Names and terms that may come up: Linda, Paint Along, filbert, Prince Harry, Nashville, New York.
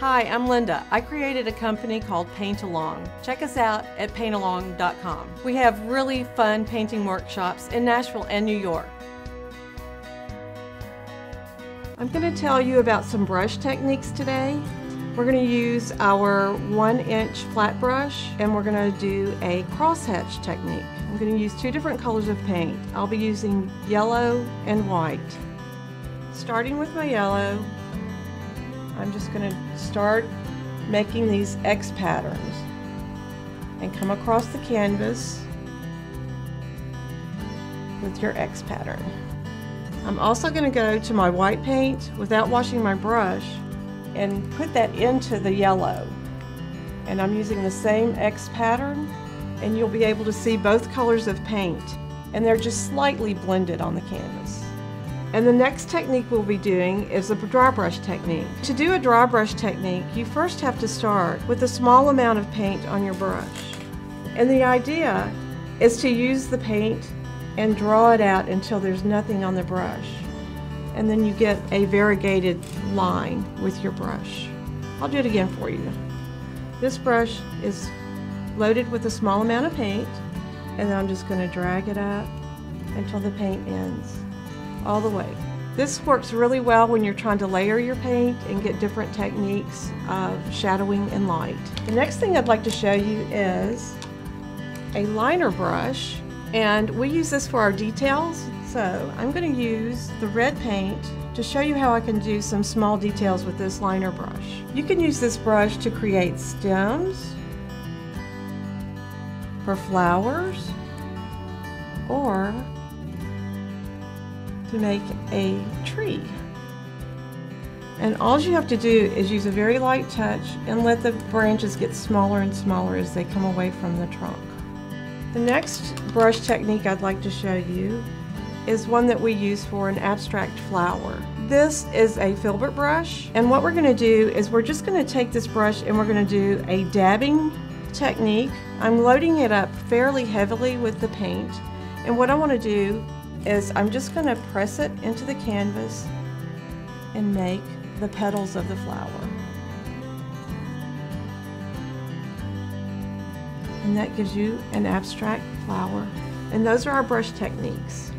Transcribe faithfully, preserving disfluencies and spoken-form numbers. Hi, I'm Linda. I created a company called Paint Along. Check us out at paint along dot com. We have really fun painting workshops in Nashville and New York. I'm going to tell you about some brush techniques today. We're going to use our one inch flat brush and we're going to do a crosshatch technique. I'm going to use two different colors of paint. I'll be using yellow and white. Starting with my yellow, I'm just going to start making these X patterns and come across the canvas with your X pattern. I'm also going to go to my white paint without washing my brush and put that into the yellow. And I'm using the same X pattern, and you'll be able to see both colors of paint. And they're just slightly blended on the canvas. And the next technique we'll be doing is a dry brush technique. To do a dry brush technique, you first have to start with a small amount of paint on your brush. And the idea is to use the paint and draw it out until there's nothing on the brush. And then you get a variegated line with your brush. I'll do it again for you. This brush is loaded with a small amount of paint, and I'm just going to drag it up until the paint ends, all the way. This works really well when you're trying to layer your paint and get different techniques of shadowing and light. The next thing I'd like to show you is a liner brush. And we use this for our details, so I'm going to use the red paint to show you how I can do some small details with this liner brush. You can use this brush to create stems, for flowers, or to make a tree. And all you have to do is use a very light touch and let the branches get smaller and smaller as they come away from the trunk. The next brush technique I'd like to show you is one that we use for an abstract flower. This is a filbert brush, and what we're going to do is we're just going to take this brush and we're going to do a dabbing technique. I'm loading it up fairly heavily with the paint, and what I want to do is I'm just going to press it into the canvas and make the petals of the flower. And that gives you an abstract flower. And those are our brush techniques.